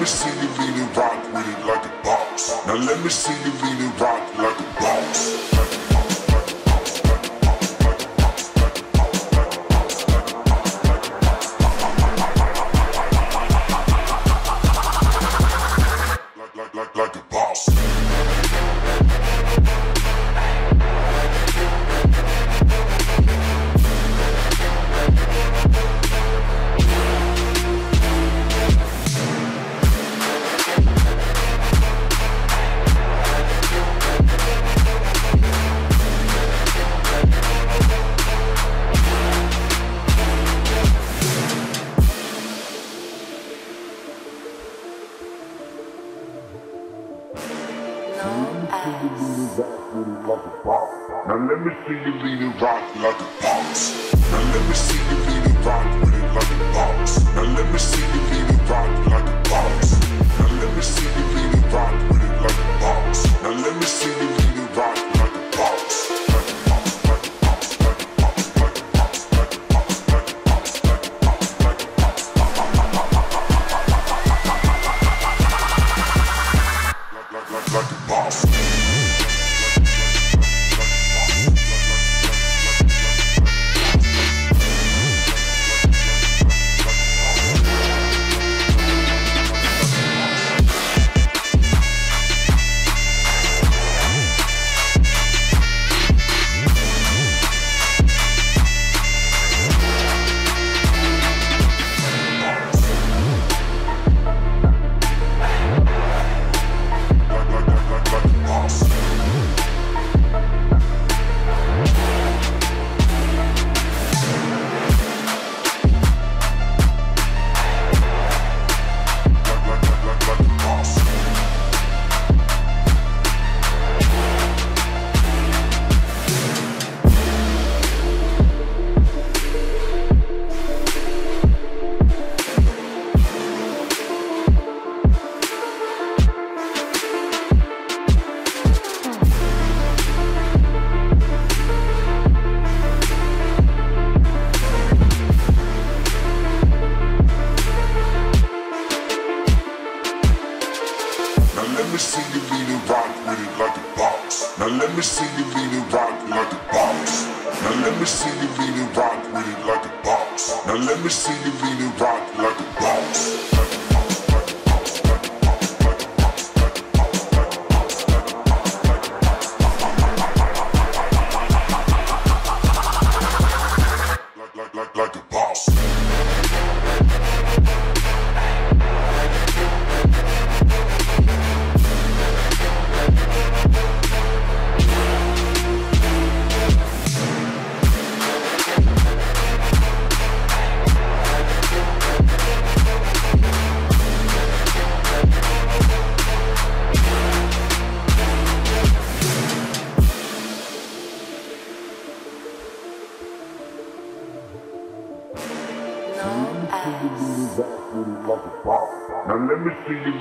me see you really rock with it like a boss. Now let me see you really rock like a boss. Now let me see you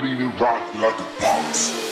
really rock like a boss.